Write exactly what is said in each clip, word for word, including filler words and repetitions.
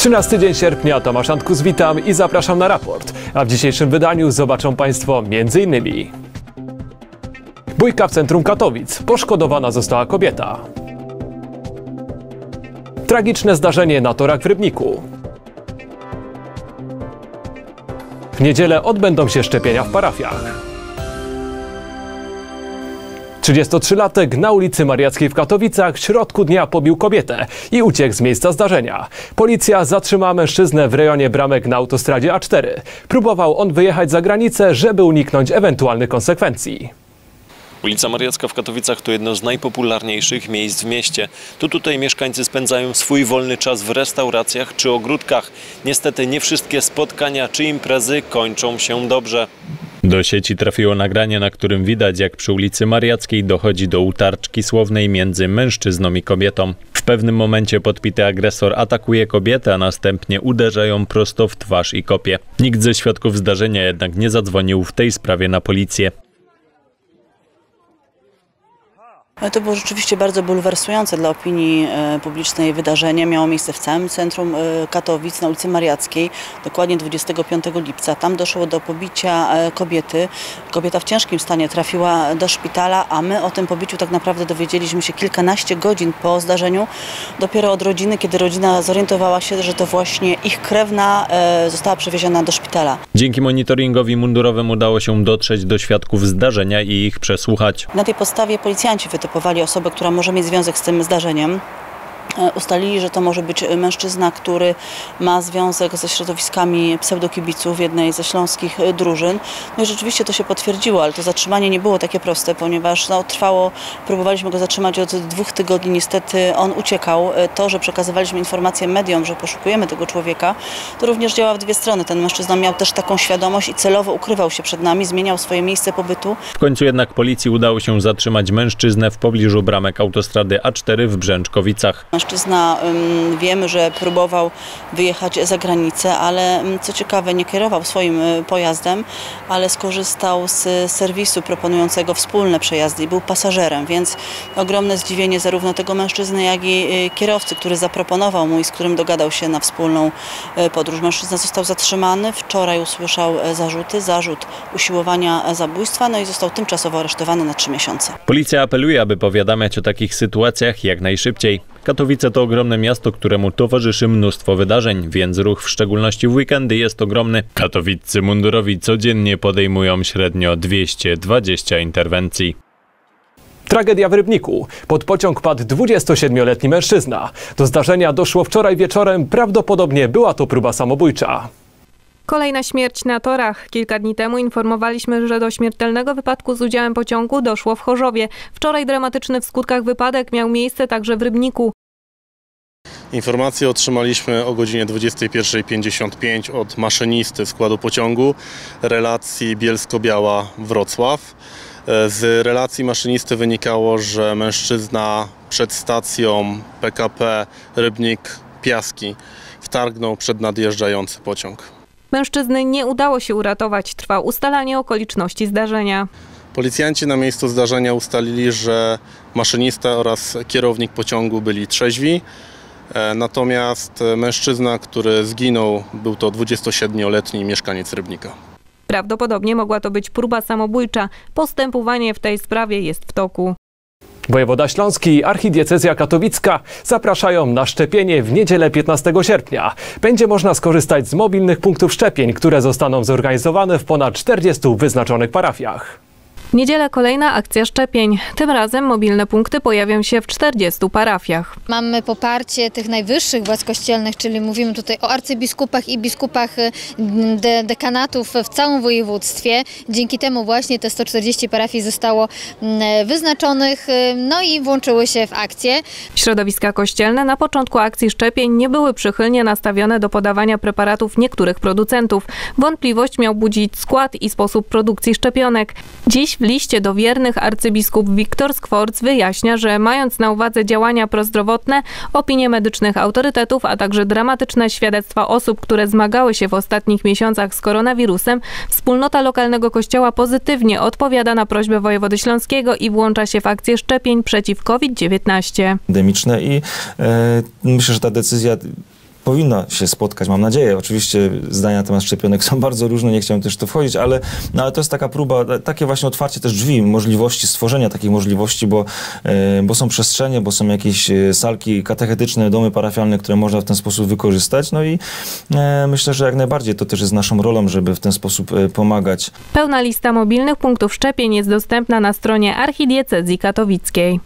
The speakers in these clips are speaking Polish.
trzynasty dzień sierpnia, Tomasz Antkus, witam i zapraszam na raport. A w dzisiejszym wydaniu zobaczą Państwo m.in. bójka w centrum Katowic. Poszkodowana została kobieta. Tragiczne zdarzenie na torach w Rybniku. W niedzielę odbędą się szczepienia w parafiach. trzydziestotrzylatek na ulicy Mariackiej w Katowicach w środku dnia pobił kobietę i uciekł z miejsca zdarzenia. Policja zatrzymała mężczyznę w rejonie bramek na autostradzie A cztery. Próbował on wyjechać za granicę, żeby uniknąć ewentualnych konsekwencji. Ulica Mariacka w Katowicach to jedno z najpopularniejszych miejsc w mieście. To tutaj mieszkańcy spędzają swój wolny czas w restauracjach czy ogródkach. Niestety nie wszystkie spotkania czy imprezy kończą się dobrze. Do sieci trafiło nagranie, na którym widać, jak przy ulicy Mariackiej dochodzi do utarczki słownej między mężczyzną i kobietą. W pewnym momencie podpity agresor atakuje kobietę, a następnie uderza ją prosto w twarz i kopie. Nikt ze świadków zdarzenia jednak nie zadzwonił w tej sprawie na policję. To było rzeczywiście bardzo bulwersujące dla opinii publicznej wydarzenie. Miało miejsce w całym centrum Katowic na ulicy Mariackiej, dokładnie dwudziestego piątego lipca. Tam doszło do pobicia kobiety. Kobieta w ciężkim stanie trafiła do szpitala, a my o tym pobiciu tak naprawdę dowiedzieliśmy się kilkanaście godzin po zdarzeniu. Dopiero od rodziny, kiedy rodzina zorientowała się, że to właśnie ich krewna została przewieziona do szpitala. Dzięki monitoringowi mundurowemu udało się dotrzeć do świadków zdarzenia i ich przesłuchać. Na tej podstawie policjanci wytypowali osobę, która może mieć związek z tym zdarzeniem. Ustalili, że to może być mężczyzna, który ma związek ze środowiskami pseudokibiców jednej ze śląskich drużyn. No i rzeczywiście to się potwierdziło, ale to zatrzymanie nie było takie proste, ponieważ no, trwało, próbowaliśmy go zatrzymać od dwóch tygodni, niestety on uciekał. To, że przekazywaliśmy informację mediom, że poszukujemy tego człowieka, to również działa w dwie strony. Ten mężczyzna miał też taką świadomość i celowo ukrywał się przed nami, zmieniał swoje miejsce pobytu. W końcu jednak policji udało się zatrzymać mężczyznę w pobliżu bramek autostrady A cztery w Brzęczkowicach. Mężczyzna, wiemy, że próbował wyjechać za granicę, ale co ciekawe, nie kierował swoim pojazdem, ale skorzystał z serwisu proponującego wspólne przejazdy i był pasażerem, więc ogromne zdziwienie zarówno tego mężczyzny, jak i kierowcy, który zaproponował mu i z którym dogadał się na wspólną podróż. Mężczyzna został zatrzymany, wczoraj usłyszał zarzuty, zarzut usiłowania zabójstwa, no i został tymczasowo aresztowany na trzy miesiące. Policja apeluje, aby powiadamiać o takich sytuacjach jak najszybciej. Katowice to ogromne miasto, któremu towarzyszy mnóstwo wydarzeń, więc ruch w szczególności w weekendy jest ogromny. Katowiccy mundurowi codziennie podejmują średnio dwieście dwadzieścia interwencji. Tragedia w Rybniku. Pod pociąg padł dwudziestosiedmioletni mężczyzna. Do zdarzenia doszło wczoraj wieczorem, prawdopodobnie była to próba samobójcza. Kolejna śmierć na torach. Kilka dni temu informowaliśmy, że do śmiertelnego wypadku z udziałem pociągu doszło w Chorzowie. Wczoraj dramatyczny w skutkach wypadek miał miejsce także w Rybniku. Informację otrzymaliśmy o godzinie dwudziestej pierwszej pięćdziesiąt pięć od maszynisty składu pociągu relacji Bielsko-Biała-Wrocław. Z relacji maszynisty wynikało, że mężczyzna przed stacją P K P Rybnik-Piaski wtargnął przed nadjeżdżający pociąg. Mężczyzny nie udało się uratować. Trwa ustalanie okoliczności zdarzenia. Policjanci na miejscu zdarzenia ustalili, że maszynista oraz kierownik pociągu byli trzeźwi. Natomiast mężczyzna, który zginął, był to dwudziestosiedmioletni mieszkaniec Rybnika. Prawdopodobnie mogła to być próba samobójcza. Postępowanie w tej sprawie jest w toku. Wojewoda Śląski i Archidiecezja Katowicka zapraszają na szczepienie w niedzielę piętnastego sierpnia. Będzie można skorzystać z mobilnych punktów szczepień, które zostaną zorganizowane w ponad czterdziestu wyznaczonych parafiach. W niedzielę kolejna akcja szczepień. Tym razem mobilne punkty pojawią się w czterdziestu parafiach. Mamy poparcie tych najwyższych władz kościelnych, czyli mówimy tutaj o arcybiskupach i biskupach de dekanatów w całym województwie. Dzięki temu właśnie te sto czterdzieści parafii zostało wyznaczonych, no i włączyły się w akcję. Środowiska kościelne na początku akcji szczepień nie były przychylnie nastawione do podawania preparatów niektórych producentów. Wątpliwość miał budzić skład i sposób produkcji szczepionek. Dziś w liście do wiernych arcybiskup Wiktor Skworc wyjaśnia, że mając na uwadze działania prozdrowotne, opinie medycznych autorytetów, a także dramatyczne świadectwa osób, które zmagały się w ostatnich miesiącach z koronawirusem, wspólnota lokalnego kościoła pozytywnie odpowiada na prośbę wojewody śląskiego i włącza się w akcję szczepień przeciw COVID dziewiętnaście. Pandemiczne i e, myślę, że ta decyzja powinna się spotkać, mam nadzieję. Oczywiście zdania na temat szczepionek są bardzo różne, nie chciałem też w to wchodzić, ale, no, ale to jest taka próba, takie właśnie otwarcie też drzwi, możliwości, stworzenia takich możliwości, bo, bo są przestrzenie, bo są jakieś salki katechetyczne, domy parafialne, które można w ten sposób wykorzystać, no i myślę, że jak najbardziej to też jest naszą rolą, żeby w ten sposób pomagać. Pełna lista mobilnych punktów szczepień jest dostępna na stronie Archidiecezji Katowickiej.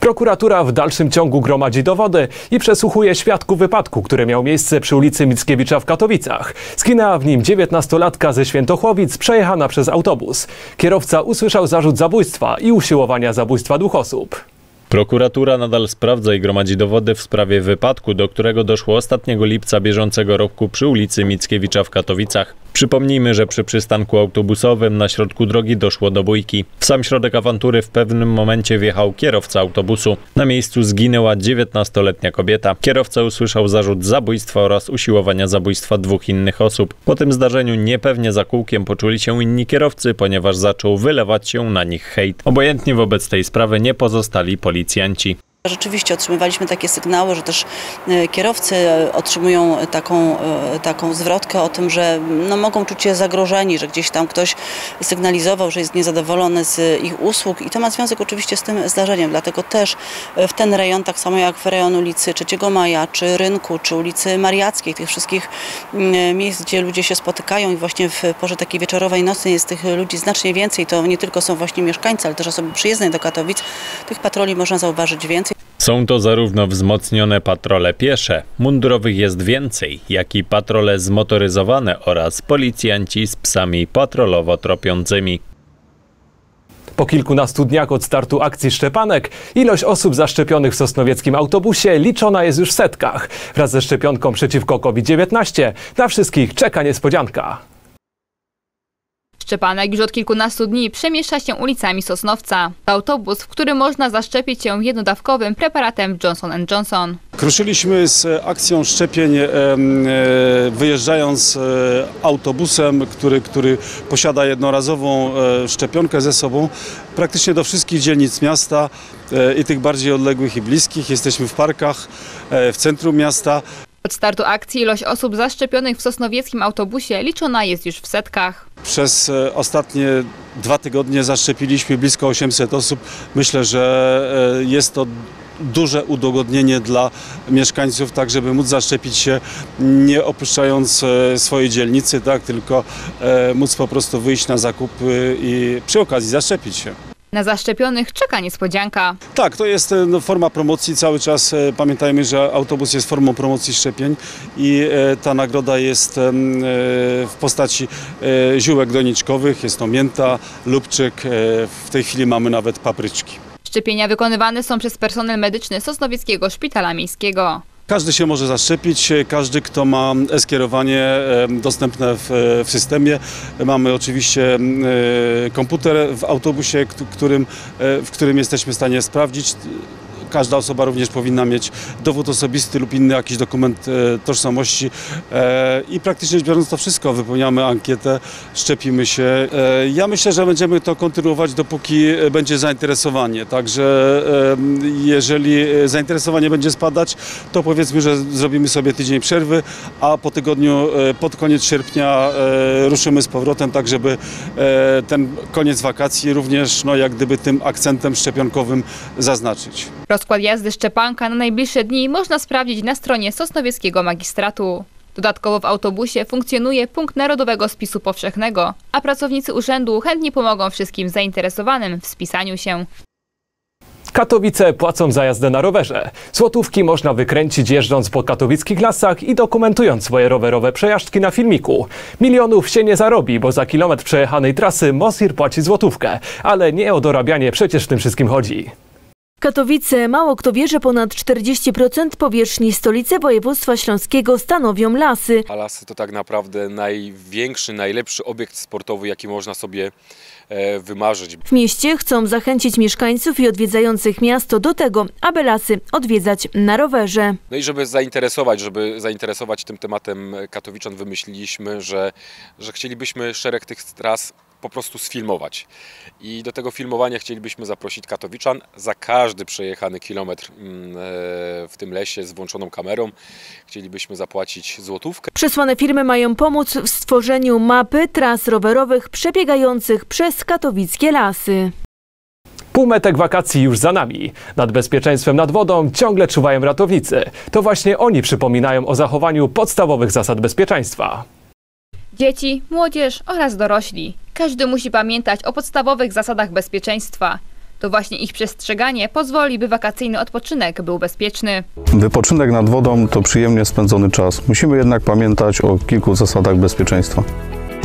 Prokuratura w dalszym ciągu gromadzi dowody i przesłuchuje świadków wypadku, który miał miejsce przy ulicy Mickiewicza w Katowicach. Zginęła w nim dziewiętnastolatka ze Świętochłowic przejechana przez autobus. Kierowca usłyszał zarzut zabójstwa i usiłowania zabójstwa dwóch osób. Prokuratura nadal sprawdza i gromadzi dowody w sprawie wypadku, do którego doszło ostatniego lipca bieżącego roku przy ulicy Mickiewicza w Katowicach. Przypomnijmy, że przy przystanku autobusowym na środku drogi doszło do bójki. W sam środek awantury w pewnym momencie wjechał kierowca autobusu. Na miejscu zginęła dziewiętnastoletnia kobieta. Kierowca usłyszał zarzut zabójstwa oraz usiłowania zabójstwa dwóch innych osób. Po tym zdarzeniu niepewnie za kółkiem poczuli się inni kierowcy, ponieważ zaczął wylewać się na nich hejt. Obojętni wobec tej sprawy nie pozostali policjanci. Rzeczywiście otrzymywaliśmy takie sygnały, że też kierowcy otrzymują taką, taką zwrotkę o tym, że no mogą czuć się zagrożeni, że gdzieś tam ktoś sygnalizował, że jest niezadowolony z ich usług i to ma związek oczywiście z tym zdarzeniem. Dlatego też w ten rejon, tak samo jak w rejon ulicy trzeciego maja, czy Rynku, czy ulicy Mariackiej, tych wszystkich miejsc, gdzie ludzie się spotykają i właśnie w porze takiej wieczorowej, nocnej jest tych ludzi znacznie więcej. To nie tylko są właśnie mieszkańcy, ale też osoby przyjezdne do Katowic. Tych patroli można zauważyć więcej. Są to zarówno wzmocnione patrole piesze, mundurowych jest więcej, jak i patrole zmotoryzowane oraz policjanci z psami patrolowo tropiącymi. Po kilkunastu dniach od startu akcji szczepanek ilość osób zaszczepionych w sosnowieckim autobusie liczona jest już w setkach. Wraz ze szczepionką przeciwko COVID dziewiętnaście na wszystkich czeka niespodzianka. Szczepanek już od kilkunastu dni przemieszcza się ulicami Sosnowca. Autobus, w którym można zaszczepić się jednodawkowym preparatem Johnson and Johnson. Kruszyliśmy z akcją szczepień wyjeżdżając autobusem, który, który posiada jednorazową szczepionkę ze sobą. Praktycznie do wszystkich dzielnic miasta i tych bardziej odległych i bliskich. Jesteśmy w parkach, w centrum miasta. Od startu akcji ilość osób zaszczepionych w sosnowieckim autobusie liczona jest już w setkach. Przez ostatnie dwa tygodnie zaszczepiliśmy blisko osiemset osób. Myślę, że jest to duże udogodnienie dla mieszkańców, tak żeby móc zaszczepić się nie opuszczając swojej dzielnicy, tak, tylko móc po prostu wyjść na zakupy i przy okazji zaszczepić się. Na zaszczepionych czeka niespodzianka. Tak, to jest no, forma promocji cały czas. Pamiętajmy, że autobus jest formą promocji szczepień i e, ta nagroda jest e, w postaci e, ziółek doniczkowych. Jest to mięta, lubczyk, e, w tej chwili mamy nawet papryczki. Szczepienia wykonywane są przez personel medyczny Sosnowieckiego Szpitala Miejskiego. Każdy się może zaszczepić, każdy kto ma e-skierowanie dostępne w, w systemie. Mamy oczywiście komputer w autobusie, którym, w którym jesteśmy w stanie sprawdzić. Każda osoba również powinna mieć dowód osobisty lub inny jakiś dokument tożsamości i praktycznie biorąc to wszystko wypełniamy ankietę, szczepimy się. Ja myślę, że będziemy to kontynuować dopóki będzie zainteresowanie, także jeżeli zainteresowanie będzie spadać, to powiedzmy, że zrobimy sobie tydzień przerwy, a po tygodniu pod koniec sierpnia ruszymy z powrotem, tak żeby ten koniec wakacji również no, jak gdyby tym akcentem szczepionkowym zaznaczyć. Rozkład jazdy szczepanka na najbliższe dni można sprawdzić na stronie Sosnowieckiego Magistratu. Dodatkowo w autobusie funkcjonuje punkt Narodowego Spisu Powszechnego, a pracownicy urzędu chętnie pomogą wszystkim zainteresowanym w spisaniu się. Katowice płacą za jazdę na rowerze. Złotówki można wykręcić jeżdżąc po katowickich lasach i dokumentując swoje rowerowe przejażdżki na filmiku. Milionów się nie zarobi, bo za kilometr przejechanej trasy Mosir płaci złotówkę. Ale nie o dorabianie przecież w tym wszystkim chodzi. Katowice, mało kto wie, że ponad czterdzieści procent powierzchni stolicy województwa śląskiego stanowią lasy. A lasy to tak naprawdę największy, najlepszy obiekt sportowy, jaki można sobie wymarzyć. W mieście chcą zachęcić mieszkańców i odwiedzających miasto do tego, aby lasy odwiedzać na rowerze. No i żeby zainteresować, żeby zainteresować tym tematem Katowiczan, wymyśliliśmy, że, że chcielibyśmy szereg tych tras po prostu sfilmować. I do tego filmowania chcielibyśmy zaprosić katowiczan. Za każdy przejechany kilometr w tym lesie z włączoną kamerą chcielibyśmy zapłacić złotówkę. Przesłane firmy mają pomóc w stworzeniu mapy tras rowerowych przebiegających przez katowickie lasy. Półmetek wakacji już za nami. Nad bezpieczeństwem nad wodą ciągle czuwają ratownicy. To właśnie oni przypominają o zachowaniu podstawowych zasad bezpieczeństwa. Dzieci, młodzież oraz dorośli. Każdy musi pamiętać o podstawowych zasadach bezpieczeństwa. To właśnie ich przestrzeganie pozwoli, by wakacyjny odpoczynek był bezpieczny. Wypoczynek nad wodą to przyjemnie spędzony czas. Musimy jednak pamiętać o kilku zasadach bezpieczeństwa.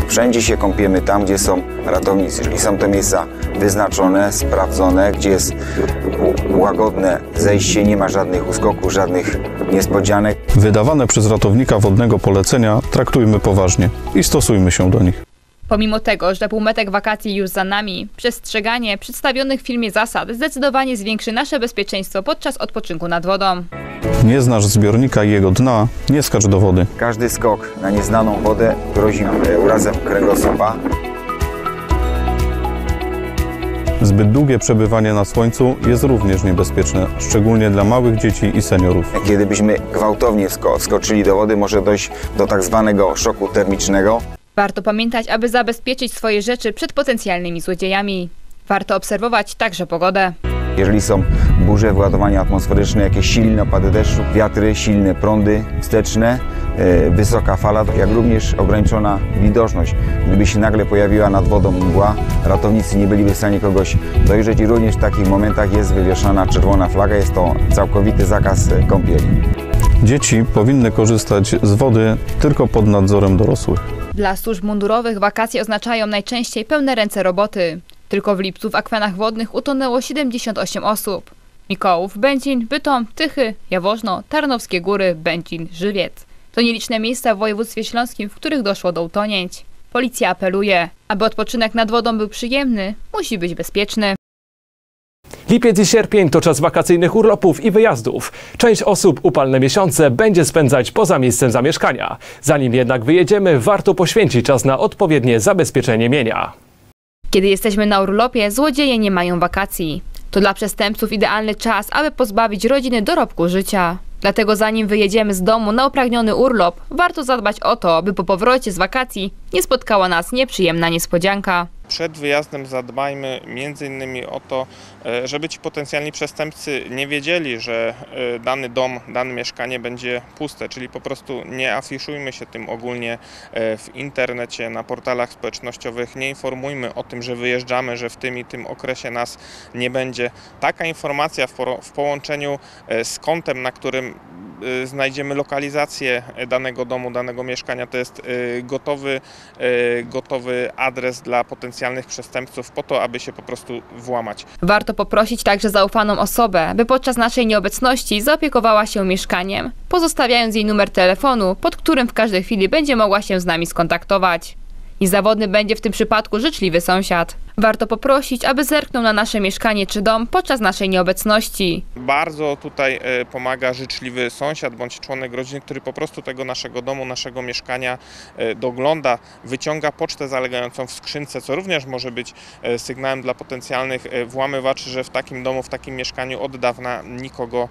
Wszędzie się kąpiemy tam, gdzie są ratownicy, czyli są to miejsca wyznaczone, sprawdzone, gdzie jest łagodne zejście, nie ma żadnych uskoków, żadnych niespodzianek. Wydawane przez ratownika wodnego polecenia traktujmy poważnie i stosujmy się do nich. Pomimo tego, że półmetek wakacji już za nami, przestrzeganie przedstawionych w filmie zasad zdecydowanie zwiększy nasze bezpieczeństwo podczas odpoczynku nad wodą. Nie znasz zbiornika i jego dna, nie skacz do wody. Każdy skok na nieznaną wodę grozi urazem kręgosłupa. Zbyt długie przebywanie na słońcu jest również niebezpieczne, szczególnie dla małych dzieci i seniorów. Kiedy byśmy gwałtownie skoczyli do wody, może dojść do tak zwanego szoku termicznego. Warto pamiętać, aby zabezpieczyć swoje rzeczy przed potencjalnymi złodziejami. Warto obserwować także pogodę. Jeżeli są burze, wyładowania atmosferyczne, jakieś silne opady deszczu, wiatry, silne prądy wsteczne, yy, wysoka fala, jak również ograniczona widoczność. Gdyby się nagle pojawiła nad wodą mgła, ratownicy nie byliby w stanie kogoś dojrzeć i również w takich momentach jest wywieszana czerwona flaga, jest to całkowity zakaz kąpieli. Dzieci powinny korzystać z wody tylko pod nadzorem dorosłych. Dla służb mundurowych wakacje oznaczają najczęściej pełne ręce roboty. Tylko w lipcu w akwenach wodnych utonęło siedemdziesiąt osiem osób. Mikołów, Będzin, Bytom, Tychy, Jaworzno, Tarnowskie Góry, Będzin, Żywiec. To nieliczne miejsca w województwie śląskim, w których doszło do utonięć. Policja apeluje, aby odpoczynek nad wodą był przyjemny, musi być bezpieczny. Lipiec i sierpień to czas wakacyjnych urlopów i wyjazdów. Część osób upalne miesiące będzie spędzać poza miejscem zamieszkania. Zanim jednak wyjedziemy, warto poświęcić czas na odpowiednie zabezpieczenie mienia. Kiedy jesteśmy na urlopie, złodzieje nie mają wakacji. To dla przestępców idealny czas, aby pozbawić rodziny dorobku życia. Dlatego zanim wyjedziemy z domu na upragniony urlop, warto zadbać o to, by po powrocie z wakacji nie spotkała nas nieprzyjemna niespodzianka. Przed wyjazdem zadbajmy między innymi o to, żeby ci potencjalni przestępcy nie wiedzieli, że dany dom, dane mieszkanie będzie puste, czyli po prostu nie afiszujmy się tym ogólnie w internecie, na portalach społecznościowych, nie informujmy o tym, że wyjeżdżamy, że w tym i tym okresie nas nie będzie. Taka informacja w połączeniu z kontem, na którym znajdziemy lokalizację danego domu, danego mieszkania, to jest gotowy, gotowy adres dla potencjalnych przestępców po to, aby się po prostu włamać. Warto poprosić także zaufaną osobę, by podczas naszej nieobecności zaopiekowała się mieszkaniem, pozostawiając jej numer telefonu, pod którym w każdej chwili będzie mogła się z nami skontaktować. Niezawodny będzie w tym przypadku życzliwy sąsiad. Warto poprosić, aby zerknął na nasze mieszkanie czy dom podczas naszej nieobecności. Bardzo tutaj pomaga życzliwy sąsiad bądź członek rodziny, który po prostu tego naszego domu, naszego mieszkania dogląda, wyciąga pocztę zalegającą w skrzynce, co również może być sygnałem dla potencjalnych włamywaczy, że w takim domu, w takim mieszkaniu od dawna nikogo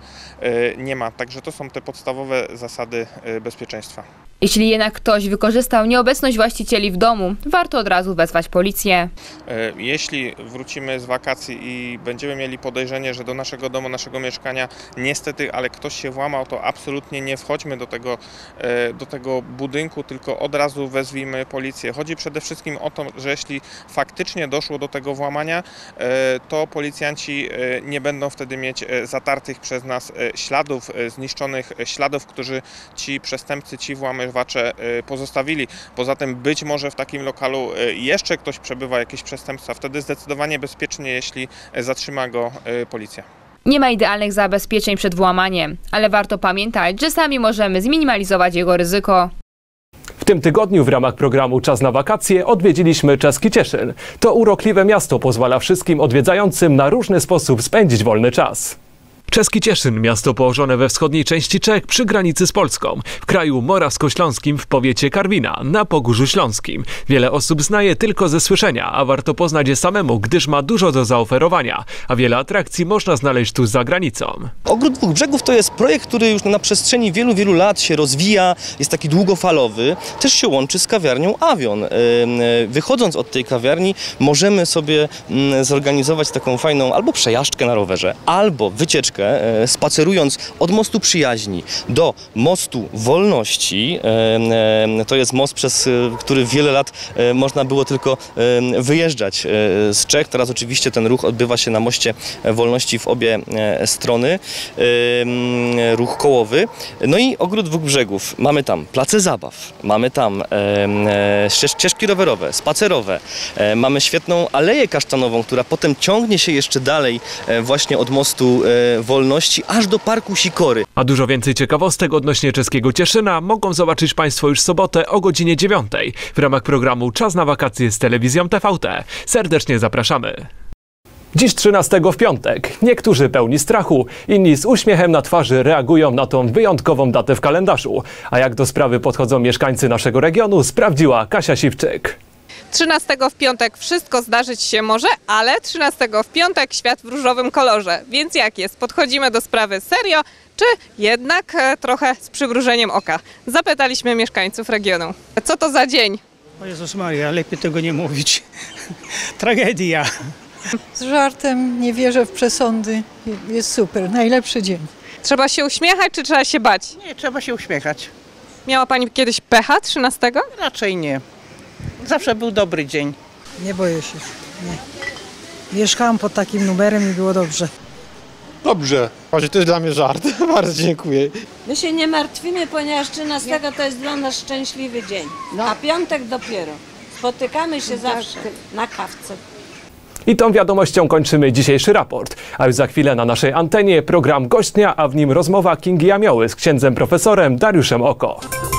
nie ma. Także to są te podstawowe zasady bezpieczeństwa. Jeśli jednak ktoś wykorzystał nieobecność właścicieli w domu, warto od razu wezwać policję. Jeśli wrócimy z wakacji i będziemy mieli podejrzenie, że do naszego domu, naszego mieszkania niestety, ale ktoś się włamał, to absolutnie nie wchodźmy do tego, do tego budynku, tylko od razu wezwijmy policję. Chodzi przede wszystkim o to, że jeśli faktycznie doszło do tego włamania, to policjanci nie będą wtedy mieć zatartych przez nas śladów, zniszczonych śladów, którzy ci przestępcy, ci włamywacze pozostawili. Poza tym być może w takim lokalu jeszcze ktoś przebywa, jakiś przestępca. Wtedy zdecydowanie bezpiecznie, jeśli zatrzyma go policja. Nie ma idealnych zabezpieczeń przed włamaniem, ale warto pamiętać, że sami możemy zminimalizować jego ryzyko. W tym tygodniu w ramach programu Czas na wakacje odwiedziliśmy Czeski Cieszyn. To urokliwe miasto pozwala wszystkim odwiedzającym na różny sposób spędzić wolny czas. Czeski Cieszyn, miasto położone we wschodniej części Czech przy granicy z Polską, w kraju morawsko-śląskim w powiecie Karwina, na Pogórzu Śląskim. Wiele osób zna je tylko ze słyszenia, a warto poznać je samemu, gdyż ma dużo do zaoferowania, a wiele atrakcji można znaleźć tu za granicą. Ogród Dwóch Brzegów to jest projekt, który już na przestrzeni wielu, wielu lat się rozwija, jest taki długofalowy, też się łączy z kawiarnią Awion. Wychodząc od tej kawiarni możemy sobie zorganizować taką fajną albo przejażdżkę na rowerze, albo wycieczkę spacerując od Mostu Przyjaźni do Mostu Wolności. To jest most, przez który wiele lat można było tylko wyjeżdżać z Czech. Teraz oczywiście ten ruch odbywa się na Moście Wolności w obie strony. Ruch kołowy. No i Ogród Dwóch Brzegów. Mamy tam place zabaw, mamy tam ścieżki rowerowe, spacerowe. Mamy świetną Aleję Kasztanową, która potem ciągnie się jeszcze dalej właśnie od Mostu Wolności aż do parku Sikory. A dużo więcej ciekawostek odnośnie Czeskiego Cieszyna mogą zobaczyć Państwo już w sobotę o godzinie dziewiątej w ramach programu Czas na wakacje z Telewizją T V T. Serdecznie zapraszamy. Dziś trzynastego w piątek. Niektórzy pełni strachu, inni z uśmiechem na twarzy reagują na tą wyjątkową datę w kalendarzu. A jak do sprawy podchodzą mieszkańcy naszego regionu, sprawdziła Kasia Siwczyk. trzynastego w piątek wszystko zdarzyć się może, ale trzynastego w piątek świat w różowym kolorze. Więc jak jest? Podchodzimy do sprawy serio, czy jednak trochę z przymrużeniem oka? Zapytaliśmy mieszkańców regionu. Co to za dzień? O Jezus Maria, lepiej tego nie mówić. Tragedia. Z żartem, nie wierzę w przesądy. Jest super, najlepszy dzień. Trzeba się uśmiechać, czy trzeba się bać? Nie, trzeba się uśmiechać. Miała Pani kiedyś pecha trzynastego? Raczej nie. Zawsze był dobry dzień. Nie boję się. Nie. Mieszkałam pod takim numerem i było dobrze. Dobrze. Właśnie to jest dla mnie żart. Bardzo dziękuję. My się nie martwimy, ponieważ trzynastego to jest dla nas szczęśliwy dzień. A piątek dopiero. Spotykamy się zawsze na kawce. I tą wiadomością kończymy dzisiejszy raport. A już za chwilę na naszej antenie program Gość Dnia, a w nim rozmowa Kingi Amioły z księdzem profesorem Dariuszem Oko.